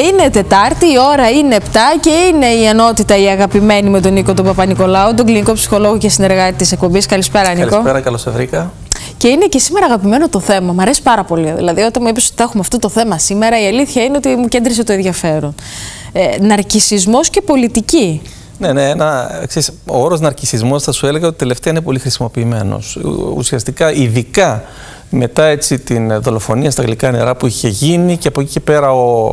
και είναι Τετάρτη, η ώρα είναι 7 και είναι η ενότητα η αγαπημένη με τον Νίκο τον Παπα-Νικολάου, τον κλινικό ψυχολόγο και συνεργάτη της εκπομπής. Καλησπέρα, Νίκο. Καλησπέρα, καλώς σε βρήκα. Και είναι και σήμερα αγαπημένο το θέμα. Μ' αρέσει πάρα πολύ. Δηλαδή, όταν μου είπες ότι θα έχουμε αυτό το θέμα σήμερα, η αλήθεια είναι ότι μου κέντρισε το ενδιαφέρον. Ναρκισσισμός και πολιτική. Ναι, ξέρεις, ο όρος ναρκισσισμός θα σου έλεγα ότι τελευταία είναι πολύ χρησιμοποιημένος. Ουσιαστικά, ειδικά μετά έτσι την δολοφονία στα Γλυκά Νερά που είχε γίνει και από εκεί και πέρα ο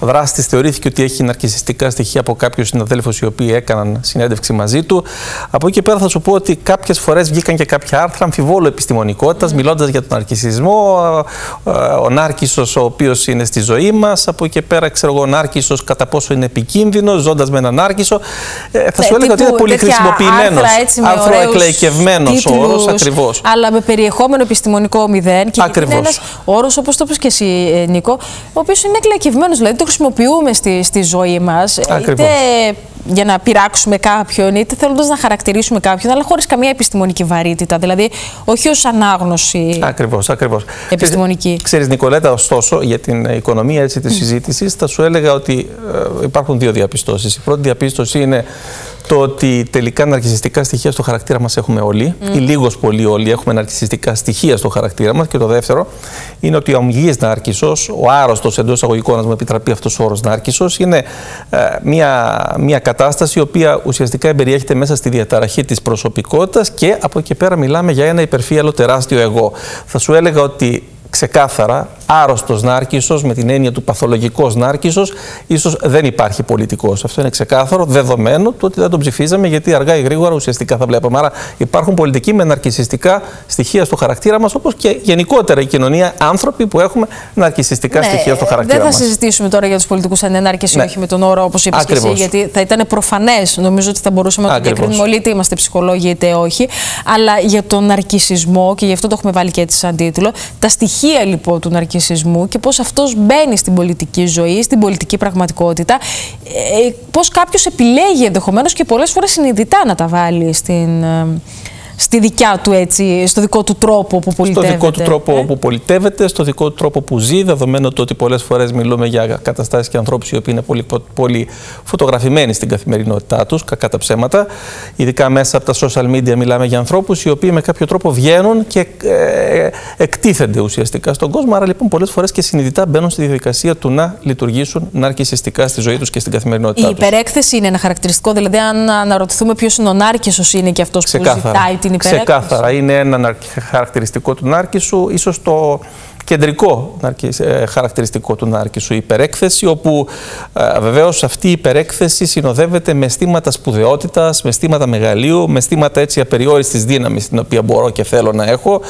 δράστης θεωρήθηκε ότι έχει ναρκισσιστικά στοιχεία από κάποιους συναδέλφους οι οποίοι έκαναν συνέντευξη μαζί του. Από εκεί και πέρα θα σου πω ότι κάποιες φορές βγήκαν και κάποια άρθρα αμφιβόλου επιστημονικότητας, μιλώντας για τον ναρκισσισμό, ο νάρκισσος ο οποίος είναι στη ζωή μας, από εκεί και πέρα ξέρω εγώ ο νάρκισσος κατά πόσο είναι επικίνδυνος, ζώντας με έναν νάρκισσο. Θα σου έλεγα ότι είναι πολύ χρησιμοποιημένος, αρθροεκλεϊκευμένος ο όρος ακριβώς. Αλλά με περιεχόμενο επιστημονικό. Και είναι ένας όρος, όπως το είπες και εσύ, Νίκο, ο οποίος είναι εκλακευμένος, δηλαδή το χρησιμοποιούμε στη ζωή μας. Ακριβώς. Είτε για να πειράξουμε κάποιον, είτε θέλοντας να χαρακτηρίσουμε κάποιον, αλλά χωρίς καμία επιστημονική βαρύτητα, δηλαδή όχι ως ανάγνωση. Ακριβώς. Επιστημονική. Ξέρεις, Νικολέτα, ωστόσο, για την οικονομία έτσι, της συζήτησης, θα σου έλεγα ότι υπάρχουν δύο διαπιστώσεις. Η πρώτη διαπίστωση είναι το ότι τελικά ναρκισσιστικά στοιχεία στο χαρακτήρα μας έχουμε όλοι, ή λίγος πολύ όλοι έχουμε ναρκισσιστικά στοιχεία στο χαρακτήρα μας. Και το δεύτερο είναι ότι ο ομιγής νάρκισσος, ο άρρωστος εντός αγωγικών, να μου επιτραπεί αυτός ο όρος νάρκισσος, είναι μια κατάσταση η οποία ουσιαστικά εμπεριέχεται μέσα στη διαταραχή της προσωπικότητας και από εκεί πέρα μιλάμε για ένα υπερφύαλο τεράστιο εγώ. Θα σου έλεγα ότι ξεκάθαρα, άρρωστος νάρκισσος, με την έννοια του παθολογικός νάρκισσος, ίσως δεν υπάρχει πολιτικός. Αυτό είναι ξεκάθαρο, δεδομένο του ότι δεν τον ψηφίζαμε, γιατί αργά ή γρήγορα ουσιαστικά θα βλέπαμε. Άρα υπάρχουν πολιτικοί με ναρκισσιστικά στοιχεία στο χαρακτήρα μας, όπως και γενικότερα η κοινωνία, άνθρωποι που έχουμε ναρκισσιστικά στοιχεία στο χαρακτήρα μας. Δεν θα συζητήσουμε τώρα για τους πολιτικούς αν είναι νάρκισσοι ή όχι με τον όρο, όπως είπες και εσύ, γιατί θα ήταν προφανές. Νομίζω ότι θα μπορούσαμε να το διακρίνουμε όλοι, είτε είμαστε ψυχολόγοι είτε όχι. Αλλά για τον ναρκισσισμό, και γι' αυτό το έχουμε βάλει και έτσι σαν τίτλο, τα στοιχεία λοιπόν του ναρκισσισμού και πώς αυτός μπαίνει στην πολιτική ζωή, στην πολιτική πραγματικότητα, πώς κάποιος επιλέγει ενδεχομένως και πολλές φορές συνειδητά να τα βάλει στη δικιά του έτσι, στο δικό του τρόπο που πολιτεύεται. Στο δικό του τρόπο που πολιτεύεται, στο δικό του τρόπο που ζει, δεδομένου το ότι πολλές φορές μιλούμε για καταστάσεις και ανθρώπους οι οποίοι είναι πολύ φωτογραφημένοι στην καθημερινότητά τους, κακά τα ψέματα. Ειδικά μέσα από τα social media μιλάμε για ανθρώπους οι οποίοι με κάποιο τρόπο βγαίνουν και εκτίθενται ουσιαστικά στον κόσμο. Άρα λοιπόν πολλές φορές και συνειδητά μπαίνουν στη διαδικασία του να λειτουργήσουν ναρκισσιστικά στη ζωή τους και στην καθημερινότητά τους. Η υπερέκθεση είναι ένα χαρακτηριστικό, δηλαδή αν αναρωτηθούμε ποιος είναι ο νάρκισσος, είναι και αυτός που ζητάει. Ξεκάθαρα. Είναι ένα χαρακτηριστικό του νάρκισσου, ίσως το κεντρικό χαρακτηριστικό του νάρκισσου, η υπερέκθεση, όπου βεβαίως αυτή η υπερέκθεση συνοδεύεται με αισθήματα σπουδαιότητας, με αισθήματα μεγαλείου, με αισθήματα έτσι απεριόριστης δύναμης, την οποία μπορώ και θέλω να έχω.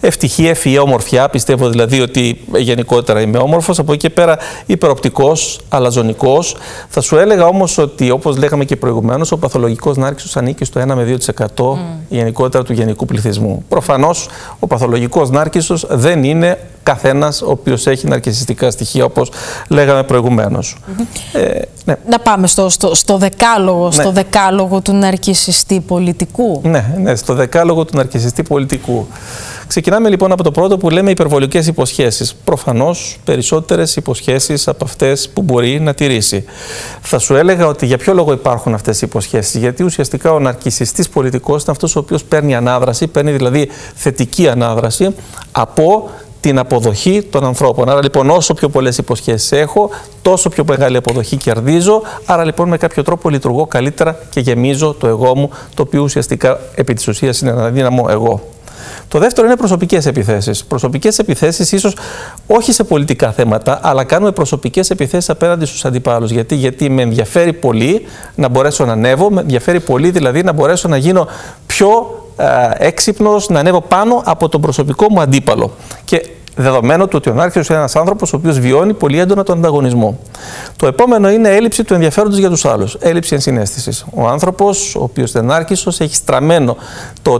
Ευτυχία, ευφυΐα, ομορφιά. Πιστεύω δηλαδή ότι γενικότερα είμαι όμορφος. Από εκεί και πέρα υπεροπτικός, αλαζονικός. Θα σου έλεγα όμως ότι, όπως λέγαμε και προηγουμένως, ο παθολογικός νάρκισσος ανήκει στο 1 με 2% γενικότερα του γενικού πληθυσμού. Προφανώς ο παθολογικός νάρκισσος δεν είναι καθένας ο οποίος έχει ναρκισσιστικά στοιχεία, όπως λέγαμε προηγουμένως. Ναι. Να πάμε στο δεκάλογο του ναρκισσιστή πολιτικού. Ναι, στο δεκάλογο του ναρκισσιστή πολιτικού. Ξεκινάμε λοιπόν από το πρώτο που λέμε υπερβολικές υποσχέσεις. Προφανώς περισσότερες υποσχέσεις από αυτές που μπορεί να τηρήσει. Θα σου έλεγα ότι για ποιο λόγο υπάρχουν αυτές οι υποσχέσεις. Γιατί ουσιαστικά ο ναρκισσιστής πολιτικός είναι αυτός ο οποίος παίρνει ανάδραση, παίρνει δηλαδή θετική ανάδραση από την αποδοχή των ανθρώπων. Άρα λοιπόν όσο πιο πολλές υποσχέσεις έχω, τόσο πιο μεγάλη αποδοχή κερδίζω. Άρα λοιπόν με κάποιο τρόπο λειτουργώ καλύτερα και γεμίζω το εγώ μου, το οποίο ουσιαστικά επί της ουσίας είναι ένα αδύναμο εγώ. Το δεύτερο είναι προσωπικές επιθέσεις. Προσωπικές επιθέσεις, ίσως όχι σε πολιτικά θέματα, αλλά κάνουμε προσωπικές επιθέσεις απέναντι στους αντιπάλους. Γιατί με ενδιαφέρει πολύ να μπορέσω να ανέβω, με ενδιαφέρει πολύ δηλαδή να μπορέσω να γίνω πιο έξυπνος, να ανέβω πάνω από τον προσωπικό μου αντίπαλο. Και δεδομένου του ότι ο νάρκισσος είναι ένας άνθρωπος ο οποίος βιώνει πολύ έντονα τον ανταγωνισμό. Το επόμενο είναι έλλειψη του ενδιαφέροντος για τους άλλους, έλλειψη ενσυναίσθησης. Ο άνθρωπος, ο οποίος είναι νάρκισσος, έχει στραμμένο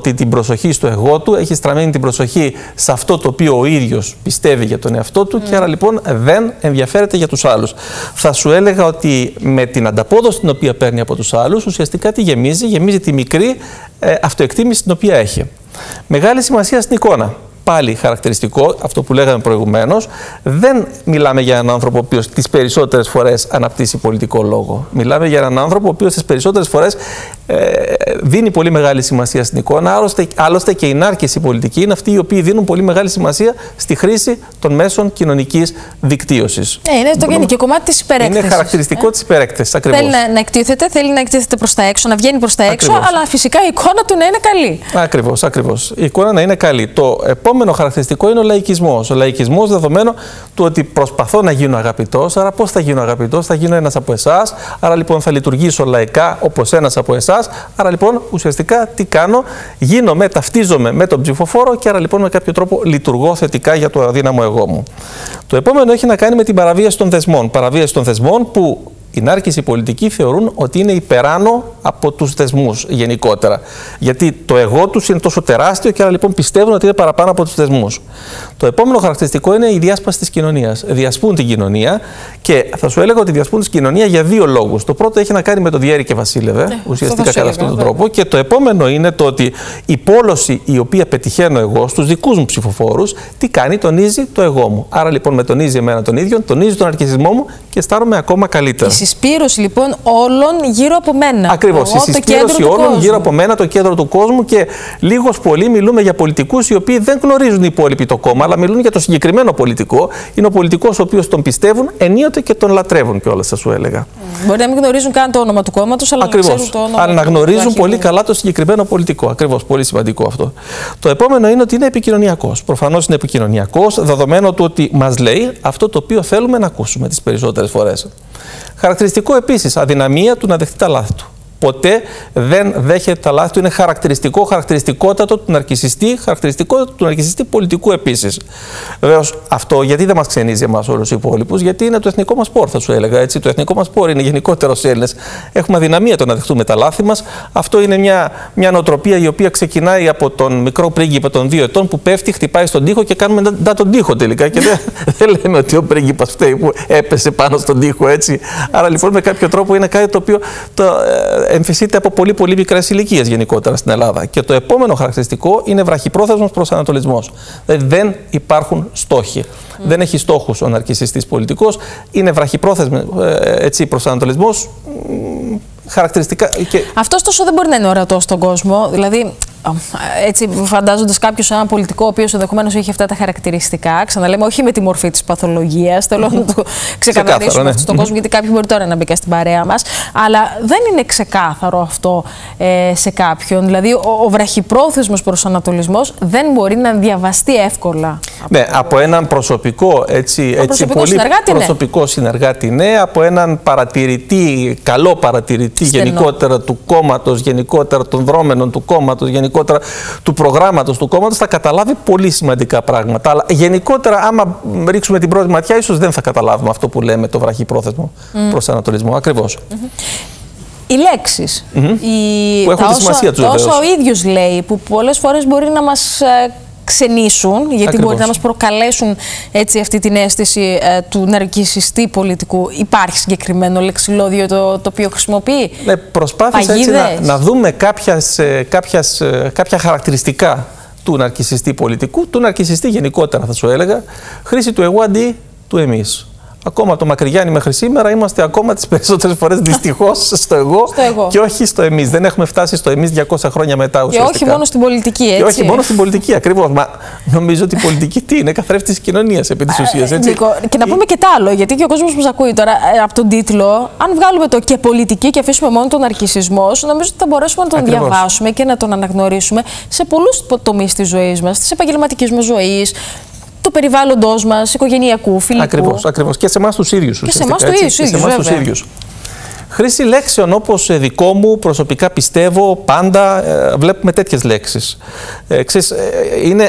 την προσοχή στο εγώ του, έχει στραμμένη την προσοχή σε αυτό το οποίο ο ίδιος πιστεύει για τον εαυτό του και άρα λοιπόν δεν ενδιαφέρεται για τους άλλους. Θα σου έλεγα ότι με την ανταπόδοση την οποία παίρνει από τους άλλους, ουσιαστικά τη γεμίζει τη μικρή αυτοεκτίμηση την οποία έχει. Μεγάλη σημασία στην εικόνα. πάλι χαρακτηριστικό, αυτό που λέγαμε προηγουμένως, δεν μιλάμε για έναν άνθρωπο ο οποίος τις περισσότερες φορές αναπτύσσει πολιτικό λόγο. Μιλάμε για έναν άνθρωπο ο οποίος τις περισσότερες φορές δίνει πολύ μεγάλη σημασία στην εικόνα. Άλλωστε και η νάρκηση πολιτική είναι αυτοί οι οποίοι δίνουν πολύ μεγάλη σημασία στη χρήση των μέσων κοινωνικής δικτύωσης. Είναι το γενικό κομμάτι της υπερέκτησης. Είναι χαρακτηριστικό της υπερέκτησης. Ακριβώς. Θέλει να εκτίθεται προς τα έξω, να βγαίνει προς τα έξω, αλλά φυσικά η εικόνα του να είναι καλή. Ακριβώς, ακριβώς. Η εικόνα να είναι καλή. Το επόμενο χαρακτηριστικό είναι ο λαϊκισμός. Ο λαϊκισμός δεδομένου του ότι προσπαθώ να γίνω αγαπητός, άρα πώς θα γίνω αγαπητός, θα γίνω ένας από εσάς, άρα λοιπόν θα λειτουργήσω λαϊκά όπως ένας από εσάς, άρα λοιπόν ουσιαστικά τι κάνω, γίνομαι, ταυτίζομαι με τον ψηφοφόρο και άρα λοιπόν με κάποιο τρόπο λειτουργώ θετικά για το αδύναμο εγώ μου. Το επόμενο έχει να κάνει με την παραβίαση των θεσμών. Παραβίαση των θεσμών που οι νάρκησοι πολιτικοί θεωρούν ότι είναι υπεράνω από τους θεσμούς γενικότερα. Γιατί το εγώ τους είναι τόσο τεράστιο και άρα λοιπόν πιστεύουν ότι είναι παραπάνω από τους θεσμούς. Το επόμενο χαρακτηριστικό είναι η διάσπαση της κοινωνίας. Διασπούν την κοινωνία και θα σου έλεγα ότι διασπούν την κοινωνία για δύο λόγους. Το πρώτο έχει να κάνει με το διέρη και βασίλευε, ουσιαστικά κατά αυτόν τον τρόπο. Και το επόμενο είναι το ότι η πόλωση η οποία πετυχαίνω εγώ στους δικούς μου ψηφοφόρους, τι κάνει, τονίζει το εγώ μου. Άρα λοιπόν με τονίζει εμένα τον ίδιο, τονίζει τον ναρκισσισμό μου και αισθάνομαι ακόμα καλύτερα. Η συσπήρωση λοιπόν όλων γύρω από μένα. Ακριβώς. Η συσπήρωση όλων γύρω από μένα, το κέντρο του κόσμου και λίγος πολύ μιλούμε για πολιτικούς οι οποίοι δεν γνωρίζουν οι υπόλοιποι το κόμμα, αλλά μιλούν για το συγκεκριμένο πολιτικό. Είναι ο πολιτικός ο οποίος τον πιστεύουν ενίοτε και τον λατρεύουν κιόλας, θα σου έλεγα. Μπορεί να μην γνωρίζουν καν το όνομα του κόμματος, αλλά να ξέρουν το όνομα. Αλλά να γνωρίζουν πολύ καλά το συγκεκριμένο πολιτικό. Ακριβώς. Πολύ σημαντικό αυτό. Το επόμενο είναι ότι είναι επικοινωνιακός. Προφανώς είναι επικοινωνιακός, δεδομένου του ότι μας λέει αυτό το οποίο θέλουμε να ακούσουμε τις περισσότερες φορές. Χαρακτηριστικό επίσης, αδυναμία του να δεχτεί τα λάθη του. Ποτέ δεν δέχεται τα λάθη του. Είναι χαρακτηριστικότατο του ναρκισσιστή, χαρακτηριστικό του ναρκισσιστή πολιτικού επίσης. Βεβαίως αυτό γιατί δεν μας ξενίζει εμάς όλους οι υπόλοιπους, γιατί είναι το εθνικό μας πόρ, θα σου έλεγα. Έτσι. Το εθνικό μας πόρ είναι γενικότερο οι Έλληνες. Έχουμε αδυναμία το να δεχτούμε τα λάθη μας. Αυτό είναι μια νοοτροπία η οποία ξεκινάει από τον μικρό πρίγκιπα των 2 ετών που πέφτει, χτυπάει στον τοίχο και κάνουμε ντά τον τοίχο τελικά. Και δεν λέμε ότι ο πρίγκιπας φταίει που έπεσε πάνω στον τοίχο. Έτσι. Άρα λοιπόν με κάποιο τρόπο είναι κάτι το οποίο. Εμφυσείται από πολύ πολύ μικρές ηλικίες γενικότερα στην Ελλάδα. Και το επόμενο χαρακτηριστικό είναι βραχυπρόθεσμος προσανατολισμός. Δηλαδή δεν υπάρχουν στόχοι. Δεν έχει στόχους ο ναρκισσιστής πολιτικός. Είναι βραχυπρόθεσμος προσανατολισμός. Χαρακτηριστικά. Και... αυτός τόσο δεν μπορεί να είναι ορατός στον κόσμο. Δηλαδή, έτσι φαντάζοντας κάποιους έναν πολιτικό ο οποίος ενδεχομένως έχει αυτά τα χαρακτηριστικά, ξαναλέμε, όχι με τη μορφή της παθολογίας. Θέλω να το ξεκαθαρίσουμε αυτό στον κόσμο, γιατί κάποιοι μπορεί τώρα να μπήκαν στην παρέα μας. Αλλά δεν είναι ξεκάθαρο αυτό σε κάποιον. Δηλαδή, ο βραχυπρόθεσμος προσανατολισμός δεν μπορεί να διαβαστεί εύκολα. Ναι, από έναν προσωπικό, προσωπικό συνεργάτη, ναι, από έναν παρατηρητή, καλό παρατηρητή. Γενικότερα του κόμματος, γενικότερα των δρόμενων του κόμματος, γενικότερα του προγράμματος του κόμματος, θα καταλάβει πολύ σημαντικά πράγματα. Αλλά γενικότερα, άμα ρίξουμε την πρώτη ματιά, ίσως δεν θα καταλάβουμε αυτό που λέμε το βραχυπρόθεσμο προσανατολισμό. Ακριβώς. Οι λέξεις. Που έχουν τη σημασία τους, βέβαια. Όσα ο ίδιος λέει, που πολλές φορές μπορεί να μας ξενήσουν, γιατί μπορεί να μας προκαλέσουν έτσι, αυτή την αίσθηση του ναρκισσιστή πολιτικού. Υπάρχει συγκεκριμένο λεξιλώδιο το οποίο χρησιμοποιεί. Ναι, προσπάθησα έτσι να δούμε κάποια χαρακτηριστικά του ναρκισσιστή πολιτικού, του ναρκισσιστή γενικότερα θα σου έλεγα, χρήση του εγώ αντί του εμείς. Ακόμα το Μακρυγιάννη μέχρι σήμερα είμαστε ακόμα τις περισσότερες φορές δυστυχώς στο εγώ και όχι στο εμείς. Δεν έχουμε φτάσει στο εμείς 200 χρόνια μετά ουσιαστικά. Και όχι μόνο στην πολιτική, έτσι. Και όχι μόνο στην πολιτική, ακριβώς. Μα νομίζω ότι η πολιτική τι είναι, καθρέφτης της κοινωνίας επί της ουσίας. Νίκο, και να πούμε και τ' άλλο, γιατί και ο κόσμος που μας ακούει τώρα από τον τίτλο, αν βγάλουμε το και πολιτική και αφήσουμε μόνο τον ναρκισσισμό, νομίζω ότι θα μπορέσουμε να τον διαβάσουμε και να τον αναγνωρίσουμε σε πολλούς τομείς της ζωής μας, της επαγγελματικής μας ζωής. Του περιβάλλοντός μας, οικογενειακού, φιλικού. Ακριβώς, ακριβώς. Και σε εμάς τους ίδιους. Και σε εμάς τους ίδιους. Χρήση λέξεων όπως δικό μου, προσωπικά πιστεύω, πάντα βλέπουμε τέτοιες λέξεις.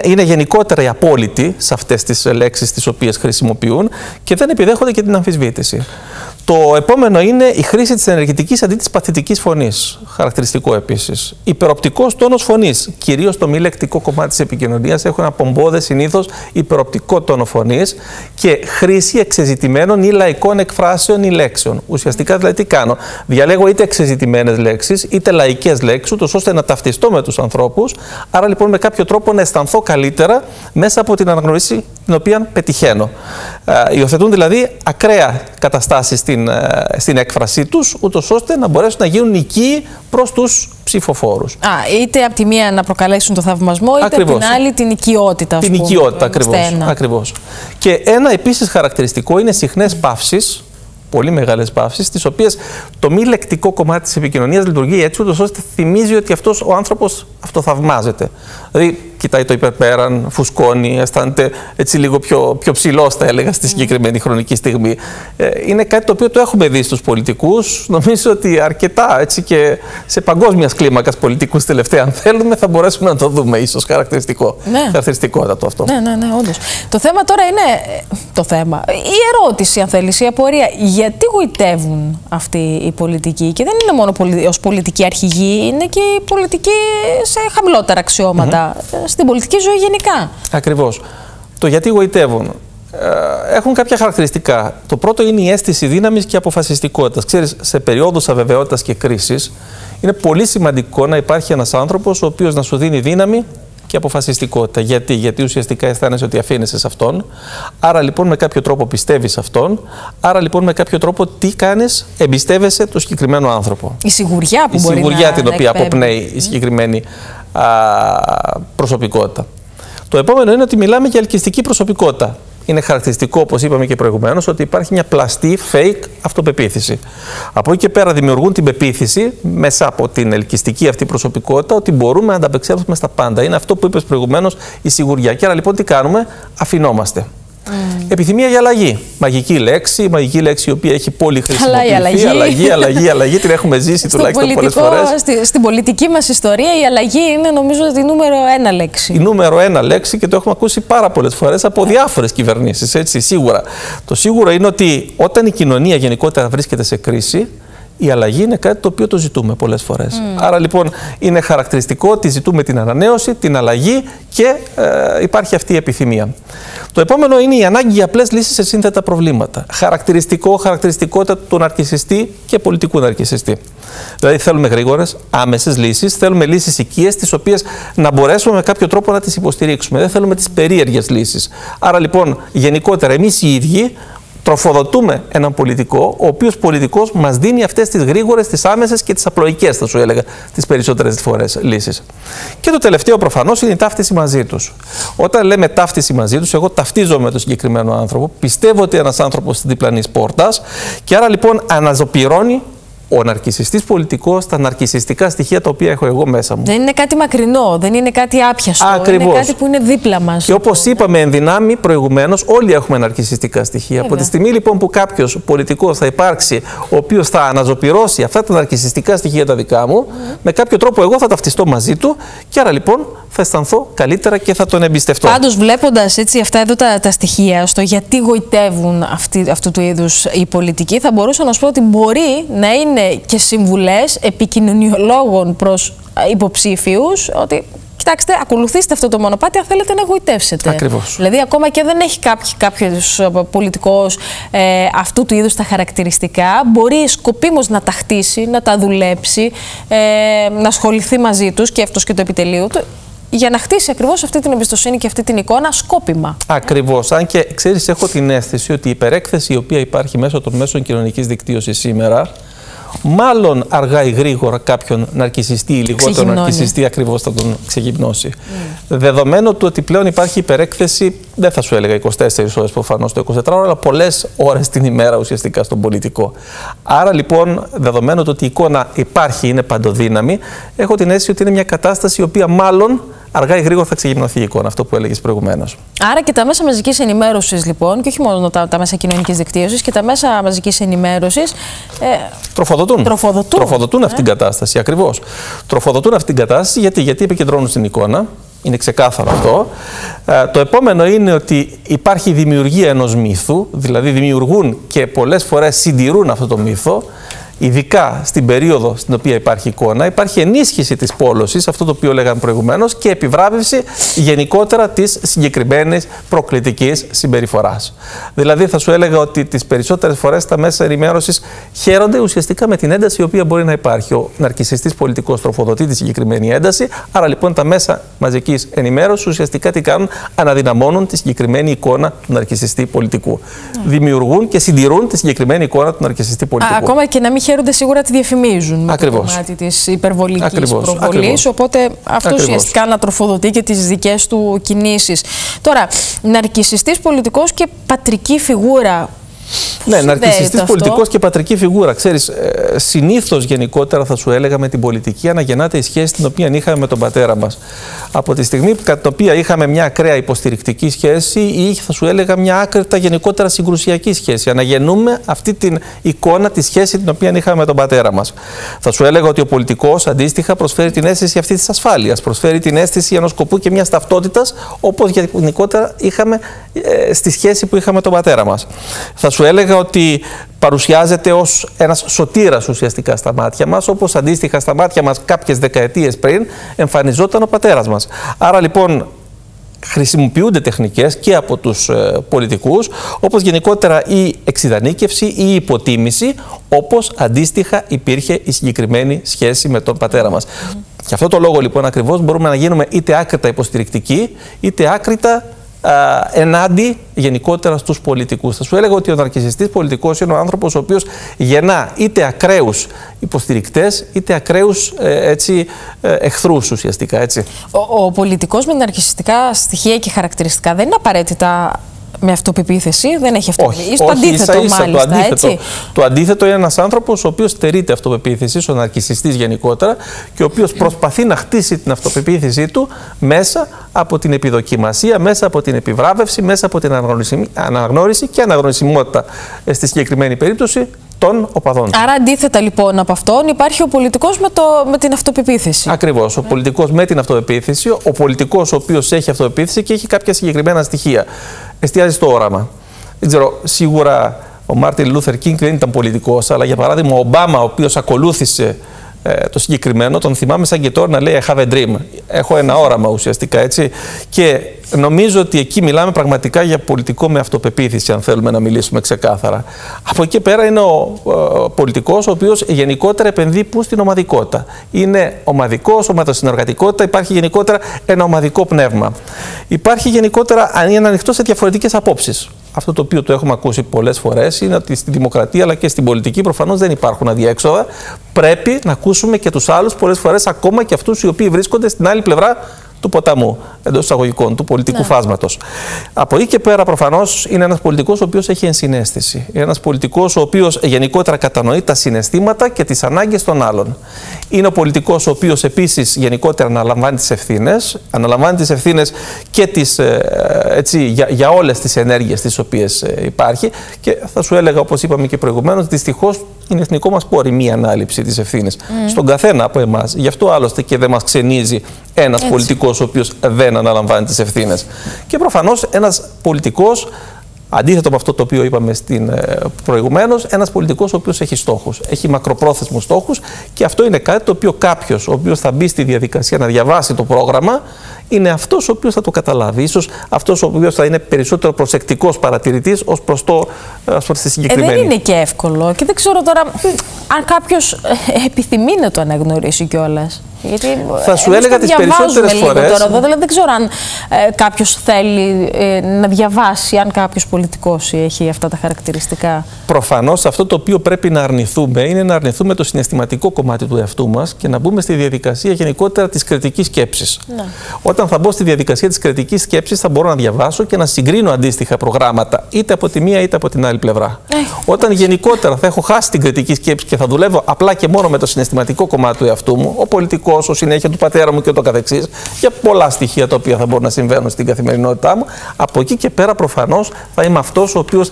Είναι γενικότερα οι απόλυτοι σε αυτές τις λέξεις τις οποίες χρησιμοποιούν και δεν επιδέχονται και την αμφισβήτηση. Το επόμενο είναι η χρήση της ενεργητικής αντί της παθητικής φωνής. Χαρακτηριστικό επίσης. Υπεροπτικός τόνος φωνής. Κυρίως το μη λεκτικό κομμάτι της επικοινωνίας έχουν απομπόδες συνήθως υπεροπτικό τόνο φωνής και χρήση εξεζητημένων ή λαϊκών εκφράσεων ή λέξεων. Ουσιαστικά δηλαδή τι κάνω. Διαλέγω είτε εξεζητημένες λέξεις είτε λαϊκές λέξεις, ούτως ώστε να ταυτιστώ με τους ανθρώπους. Άρα λοιπόν με κάποιο τρόπο να αισθανθώ καλύτερα μέσα από την αναγνώριση την οποία πετυχαίνω. Υιοθετούν δηλαδή ακραία καταστάσεις στην έκφρασή τους, ούτως ώστε να μπορέσουν να γίνουν οικοί προς τους ψηφοφόρους. Είτε από τη μία να προκαλέσουν το θαυμασμό, είτε ακριβώς. Από την άλλη την οικειότητα. Την οικειότητα, ακριβώς. Και ένα επίσης χαρακτηριστικό είναι συχνές παύσεις, πολύ μεγάλες παύσεις, τις οποίες το μη λεκτικό κομμάτι της επικοινωνίας λειτουργεί έτσι, ούτως ώστε θυμίζει ότι αυτός ο άνθρωπος αυτοθαυμάζεται. Δηλαδή, κοιτάει το υπερπέραν, φουσκώνει, αισθάνεται έτσι λίγο πιο ψηλός, θα έλεγα, στη συγκεκριμένη χρονική στιγμή. Είναι κάτι το οποίο το έχουμε δει στους πολιτικούς. Νομίζω ότι αρκετά έτσι και σε παγκόσμιας κλίμακας πολιτικούς τελευταία, αν θέλουμε, θα μπορέσουμε να το δούμε ίσως χαρακτηριστικό. Ναι. Χαρακτηριστικότατο αυτό. Ναι, όντως. Το θέμα τώρα είναι. Η ερώτηση, αν θέλεις, η απορία. Γιατί γοητεύουν αυτοί οι πολιτικοί, και δεν είναι μόνο ως πολιτικοί αρχηγοί, είναι και οι πολιτικοί σε χαμηλότερα αξιώματα. Στην πολιτική ζωή γενικά. Ακριβώς. Το γιατί γοητεύουν. Έχουν κάποια χαρακτηριστικά. Το πρώτο είναι η αίσθηση δύναμης και αποφασιστικότητας. Ξέρεις, σε περιόδους αβεβαιότητας και κρίσης, είναι πολύ σημαντικό να υπάρχει ένας άνθρωπος ο οποίος να σου δίνει δύναμη και αποφασιστικότητα. Γιατί ουσιαστικά αισθάνεσαι ότι αφήνεσαι σε αυτόν. Άρα λοιπόν με κάποιο τρόπο πιστεύεις σε αυτόν. Άρα λοιπόν με κάποιο τρόπο τι κάνεις, εμπιστεύεσαι τον συγκεκριμένο άνθρωπο. Η σιγουριά που μπορεί να εκπέμπει. Η σιγουριά την οποία αποπνέει η συγκεκριμένη προσωπικότητα. Το επόμενο είναι ότι μιλάμε για ελκυστική προσωπικότητα. Είναι χαρακτηριστικό, όπως είπαμε και προηγουμένως, ότι υπάρχει μια πλαστή, fake αυτοπεποίθηση. Από εκεί και πέρα δημιουργούν την πεποίθηση μέσα από την ελκυστική αυτή προσωπικότητα ότι μπορούμε να ανταπεξέλθουμε στα πάντα. Είναι αυτό που είπες προηγουμένως, η σιγουριά. Και άρα λοιπόν τι κάνουμε, αφινόμαστε. Επιθυμία για αλλαγή. Μαγική λέξη η οποία έχει πολύ χρησιμοποιηθεί. Αλλαγή, την έχουμε ζήσει τουλάχιστον πολλές φορές. Στην πολιτική μας ιστορία η αλλαγή είναι νομίζω η νούμερο 1 λέξη. Η νούμερο 1 λέξη, και το έχουμε ακούσει πάρα πολλές φορές από διάφορες κυβερνήσεις, έτσι σίγουρα. Το σίγουρο είναι ότι όταν η κοινωνία γενικότερα βρίσκεται σε κρίση, η αλλαγή είναι κάτι το οποίο το ζητούμε πολλές φορές. Άρα λοιπόν είναι χαρακτηριστικό ότι ζητούμε την ανανέωση, την αλλαγή και υπάρχει αυτή η επιθυμία. Το επόμενο είναι η ανάγκη για απλές λύσεις σε σύνθετα προβλήματα. Χαρακτηριστικότητα του ναρκισσιστή και πολιτικού ναρκισσιστή. Δηλαδή θέλουμε γρήγορες, άμεσες λύσεις, θέλουμε λύσεις οικίες, τις οποίες να μπορέσουμε με κάποιο τρόπο να τις υποστηρίξουμε. Δεν θέλουμε τις περίεργες λύσεις. Άρα λοιπόν γενικότερα εμείς οι ίδιοι τροφοδοτούμε έναν πολιτικό, ο οποίος πολιτικός μας δίνει αυτές τις γρήγορες, τις άμεσες και τις απλοϊκές, θα σου έλεγα, τις περισσότερες φορές λύσεις. Και το τελευταίο προφανώς είναι η ταύτιση μαζί τους. Όταν λέμε ταύτιση μαζί τους, εγώ ταυτίζομαι με τον συγκεκριμένο άνθρωπο, πιστεύω ότι ένας άνθρωπος της διπλανής πόρτας, και άρα λοιπόν αναζωπυρώνει ο ναρκισσιστής πολιτικός τα ναρκισσιστικά στοιχεία τα οποία έχω εγώ μέσα μου. Δεν είναι κάτι μακρινό, δεν είναι κάτι άπιαστο. Ακριβώς. Είναι κάτι που είναι δίπλα μας. Και όπως είπαμε εν δυνάμει προηγουμένως, όλοι έχουμε ναρκισσιστικά στοιχεία. Βέβαια. Από τη στιγμή λοιπόν που κάποιος πολιτικός θα υπάρξει, ο οποίος θα αναζωπυρώσει αυτά τα ναρκισσιστικά στοιχεία τα δικά μου, με κάποιο τρόπο εγώ θα ταυτιστώ μαζί του και άρα λοιπόν θα αισθανθώ καλύτερα και θα τον εμπιστευτώ. Πάντως, βλέποντας αυτά εδώ τα στοιχεία, στο γιατί γοητεύουν αυτού του είδους οι πολιτικοί, θα μπορούσα να σου πω ότι μπορεί να είναι και συμβουλές επικοινωνιολόγων προς υποψήφιους ότι κοιτάξτε, ακολουθήστε αυτό το μονοπάτι αν θέλετε να γοητεύσετε. Ακριβώς. Δηλαδή, ακόμα και δεν έχει κάποιος πολιτικός αυτού του είδους τα χαρακτηριστικά, μπορεί σκοπίμως να τα χτίσει, να τα δουλέψει, να ασχοληθεί μαζί τους και αυτός και το επιτελείο του, για να χτίσει ακριβώς αυτή την εμπιστοσύνη και αυτή την εικόνα σκόπιμα. Ακριβώς. Αν και ξέρεις, έχω την αίσθηση ότι η υπερέκθεση η οποία υπάρχει μέσω των μέσων κοινωνικής δικτύωσης σήμερα, μάλλον αργά ή γρήγορα κάποιον ναρκισσιστή ή λιγότερο ναρκισσιστή ακριβώς θα τον ξεγυμνώσει. Δεδομένου του ότι πλέον υπάρχει υπερέκθεση, δεν θα σου έλεγα 24 ώρες προφανώς το 24 ώρα, αλλά πολλές ώρες την ημέρα ουσιαστικά στον πολιτικό. Άρα λοιπόν, δεδομένου του ότι η εικόνα υπάρχει, είναι παντοδύναμη, έχω την αίσθηση ότι είναι μια κατάσταση η οποία μάλλον αργά ή γρήγορα θα ξεγυμνωθεί η εικόνα, αυτό που έλεγες προηγουμένως. Άρα και τα μέσα μαζικής ενημέρωσης, λοιπόν, και όχι μόνο τα μέσα κοινωνικής δικτύωσης, και τα μέσα μαζικής ενημέρωσης. Τροφοδοτούν αυτή την κατάσταση, ακριβώς. Τροφοδοτούν αυτή την κατάσταση γιατί επικεντρώνουν στην εικόνα. Είναι ξεκάθαρο αυτό. Το επόμενο είναι ότι υπάρχει δημιουργία ενός μύθου, δηλαδή δημιουργούν και πολλές φορές συντηρούν αυτό το μύθο, ειδικά στην περίοδο στην οποία υπάρχει εικόνα, υπάρχει ενίσχυση της πόλωσης, αυτό το οποίο λέγαμε προηγουμένως, και επιβράβευση γενικότερα της συγκεκριμένης προκλητικής συμπεριφοράς. Δηλαδή θα σου έλεγα ότι τις περισσότερες φορές τα μέσα ενημέρωσης χαίρονται ουσιαστικά με την ένταση η οποία μπορεί να υπάρχει. Ο ναρκισσιστής πολιτικός τροφοδοτεί τη συγκεκριμένη ένταση, άρα λοιπόν τα μέσα μαζικής ενημέρωσης ουσιαστικά τι κάνουν, αναδυναμώνουν τη συγκεκριμένη εικόνα του ναρκισσιστή πολιτικού. Δημιουργούν και συντηρούν τη συγκεκριμένη εικόνα του ναρκισσιστή πολιτικού. Ακόμα και να μην χαίρονται σίγουρα, τη διαφημίζουν. Ακριβώς. Το κομμάτι της υπερβολικής προβολής. Οπότε αυτό ουσιαστικά να τροφοδοτεί και τις δικές του κινήσεις. Τώρα, ναρκισσιστής πολιτικός και πατρική φιγούρα. Ναι, ναρκισσιστής πολιτικός και πατρική φιγούρα. Ξέρεις, συνήθως γενικότερα θα σου έλεγα με την πολιτική αναγεννάται η σχέση την οποία είχαμε με τον πατέρα μας. Από τη στιγμή κατά την οποία είχαμε μια ακραία υποστηρικτική σχέση ή θα σου έλεγα μια άκρητα γενικότερα συγκρουσιακή σχέση. Αναγεννούμε αυτή την εικόνα, τη σχέση την οποία είχαμε με τον πατέρα μας. Θα σου έλεγα ότι ο πολιτικός αντίστοιχα προσφέρει την αίσθηση αυτή της ασφάλειας, προσφέρει την αίσθηση ενός σκοπού και μιας ταυτότητας, όπως γενικότερα είχαμε στη σχέση που είχαμε με τον πατέρα μας. Θα σου έλεγα ότι παρουσιάζεται ως ένας σωτήρας ουσιαστικά στα μάτια μας, όπως αντίστοιχα στα μάτια μας κάποιες δεκαετίες πριν εμφανιζόταν ο πατέρας μας. Άρα λοιπόν χρησιμοποιούνται τεχνικές και από τους πολιτικούς, όπως γενικότερα η εξιδανίκευση ή η υποτίμηση, όπως αντίστοιχα υπήρχε η συγκεκριμένη σχέση με τον πατέρα μας. Γι' αυτό το λόγο λοιπόν ακριβώς μπορούμε να γίνουμε είτε άκρητα υποστηρικτικοί, είτε άκρητα ενάντι γενικότερα στους πολιτικούς. Θα σου έλεγα ότι ο ναρκισσιστής πολιτικός είναι ο άνθρωπος ο οποίος γεννά είτε ακραίους υποστηρικτές, είτε ακραίους εχθρούς ουσιαστικά. Έτσι. Ο πολιτικός με ναρκισσιστικά στοιχεία και χαρακτηριστικά δεν είναι απαραίτητα με αυτοπεποίθηση, δεν έχει αυτοπεποίθηση. Το αντίθετο, μάλιστα. Το αντίθετο είναι ένας άνθρωπος ο οποίος στερείται αυτοπεποίθησης, ο ναρκισσιστής γενικότερα, και ο οποίος προσπαθεί να χτίσει την αυτοπεποίθησή του μέσα από την επιδοκιμασία, μέσα από την επιβράβευση, μέσα από την αναγνώριση και αναγνωρισιμότητα στη συγκεκριμένη περίπτωση των οπαδών. Άρα, αντίθετα λοιπόν από αυτόν, υπάρχει ο πολιτικός με την αυτοπεποίθηση. Ακριβώς. Ο πολιτικός με την αυτοπεποίθηση, ο πολιτικός ο οποίος έχει αυτοπεποίθηση και έχει κάποια συγκεκριμένα στοιχεία. Εστιάζει στο όραμα. Δεν ξέρω, σίγουρα ο Μάρτιν Λούθερ Κινγκ δεν ήταν πολιτικός, αλλά για παράδειγμα ο Ομπάμα, ο οποίος ακολούθησε το συγκεκριμένο, τον θυμάμαι σαν και τώρα να λέει I have a dream. Έχω ένα όραμα ουσιαστικά, έτσι. Και νομίζω ότι εκεί μιλάμε πραγματικά για πολιτικό με αυτοπεποίθηση, αν θέλουμε να μιλήσουμε ξεκάθαρα. Από εκεί πέρα είναι ο πολιτικός ο οποίος γενικότερα επενδύει που στην ομαδικότητα. Είναι ομαδικός, ομαδοσυνεργατικότητα, υπάρχει γενικότερα ένα ομαδικό πνεύμα. Υπάρχει γενικότερα είναι ανοιχτό σε διαφορετικές απόψεις. Αυτό το οποίο το έχουμε ακούσει πολλές φορές είναι ότι στη δημοκρατία αλλά και στην πολιτική προφανώς δεν υπάρχουν αδιέξοδα. Πρέπει να ακούσουμε και τους άλλους πολλές φορές, ακόμα και αυτούς οι οποίοι βρίσκονται στην άλλη πλευρά του ποταμού, εντός εισαγωγικών, του πολιτικού φάσματος. Από εκεί και πέρα προφανώς είναι ένας πολιτικός ο οποίος έχει ενσυναίσθηση. Είναι ένας πολιτικός ο οποίος γενικότερα κατανοεί τα συναισθήματα και τις ανάγκες των άλλων. Είναι ο πολιτικός ο οποίος επίσης γενικότερα αναλαμβάνει τις ευθύνες, και τις, για όλες τις ενέργειες τις οποίες υπάρχει, και θα σου έλεγα, όπως είπαμε και προηγουμένως, δυστυχώς είναι εθνικό μας πόρη μία ανάληψη της ευθύνης στον καθένα από εμάς. Γι' αυτό άλλωστε και δεν μας ξενίζει ένας πολιτικός ο οποίος δεν αναλαμβάνει τις ευθύνες. Και προφανώς ένας πολιτικός, αντίθετο από αυτό το οποίο είπαμε προηγουμένως, ένας πολιτικός ο οποίος έχει στόχους, έχει μακροπρόθεσμους στόχους, και αυτό είναι κάτι το οποίο κάποιος ο οποίος θα μπει στη διαδικασία να διαβάσει το πρόγραμμα, είναι αυτός ο οποίος θα το καταλάβει. Ίσως αυτός ο οποίος θα είναι περισσότερο προσεκτικός παρατηρητής ως προς τη συγκεκριμένη. Δεν είναι και εύκολο, και δεν ξέρω τώρα αν κάποιος επιθυμεί να το αναγνωρίσει κιόλας. Γιατί θα σου έλεγα τις περισσότερες φορές. Τώρα, δεν ξέρω αν κάποιος θέλει να διαβάσει, αν κάποιος πολιτικός έχει αυτά τα χαρακτηριστικά. Προφανώς αυτό το οποίο πρέπει να αρνηθούμε είναι να αρνηθούμε το συναισθηματικό κομμάτι του εαυτού μας και να μπούμε στη διαδικασία γενικότερα της κριτικής σκέψης. Ναι. Όταν θα μπω στη διαδικασία της κριτικής σκέψης, θα μπορώ να διαβάσω και να συγκρίνω αντίστοιχα προγράμματα, είτε από τη μία είτε από την άλλη πλευρά. Όταν γενικότερα θα έχω χάσει την κριτική σκέψη και θα δουλεύω απλά και μόνο με το συναισθηματικό κομμάτι του εαυτού μου, ο πολιτικός, όσο συνέχεια του πατέρα μου και το καθεξής, για πολλά στοιχεία τα οποία θα μπορούν να συμβαίνουν στην καθημερινότητά μου, από εκεί και πέρα προφανώς θα είμαι αυτός ο οποίος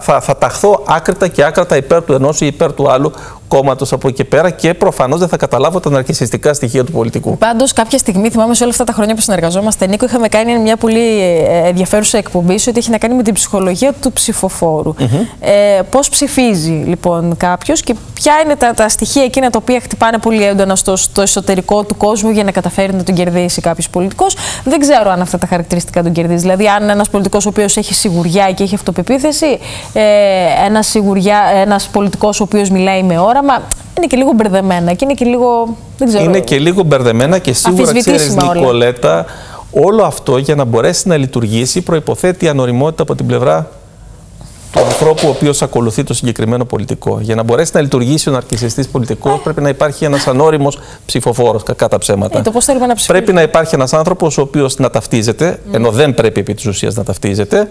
θα ταχθώ άκρητα και άκρατα υπέρ του ενός ή υπέρ του άλλου, κόμματος από εκεί πέρα και προφανώς δεν θα καταλάβω τα ναρκισσιστικά στοιχεία του πολιτικού. Πάντως, κάποια στιγμή, θυμάμαι σε όλα αυτά τα χρόνια που συνεργαζόμαστε, Νίκο, είχαμε κάνει μια πολύ ενδιαφέρουσα εκπομπή ότι έχει να κάνει με την ψυχολογία του ψηφοφόρου. Πώς ψηφίζει λοιπόν κάποιος και ποια είναι τα στοιχεία εκείνα τα οποία χτυπάνε πολύ έντονα στο εσωτερικό του κόσμου για να καταφέρει να τον κερδίσει κάποιος πολιτικός. Δεν ξέρω αν αυτά τα χαρακτηριστικά τον κερδίζει. Δηλαδή, αν ένας πολιτικός ο οποίος έχει σιγουριά και έχει αυτοπεποίθηση, ένας πολιτικός ο οποίος μιλάει με όραμα, είναι και λίγο μπερδεμένα και είναι και λίγο. Δεν ξέρω. Είναι και λίγο μπερδεμένα και σίγουρα ξέρεις, Νικολέτα, όλο αυτό για να μπορέσει να λειτουργήσει προϋποθέτει ανοριμότητα από την πλευρά του ανθρώπου ο οποίος ακολουθεί το συγκεκριμένο πολιτικό. Για να μπορέσει να λειτουργήσει ο ναρκισσιστής πολιτικός, πρέπει να υπάρχει ένας ανώριμος ψηφοφόρος. Κακά τα ψέματα. Πρέπει να υπάρχει ένας άνθρωπος ο οποίος να ταυτίζεται, ενώ δεν πρέπει επί της ουσίας να ταυτίζεται,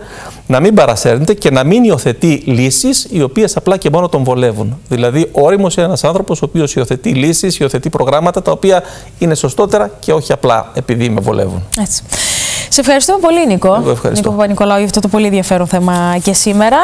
να μην παρασέρνεται και να μην υιοθετεί λύσεις οι οποίες απλά και μόνο τον βολεύουν. Δηλαδή, όριμος είναι ένας άνθρωπος ο οποίος υιοθετεί λύσεις, υιοθετεί προγράμματα τα οποία είναι σωστότερα και όχι απλά επειδή με βολεύουν. Έτσι. Σε ευχαριστούμε πολύ, Νίκο Παπα-Νικολάου, για αυτό το πολύ ενδιαφέρον θέμα και σήμερα.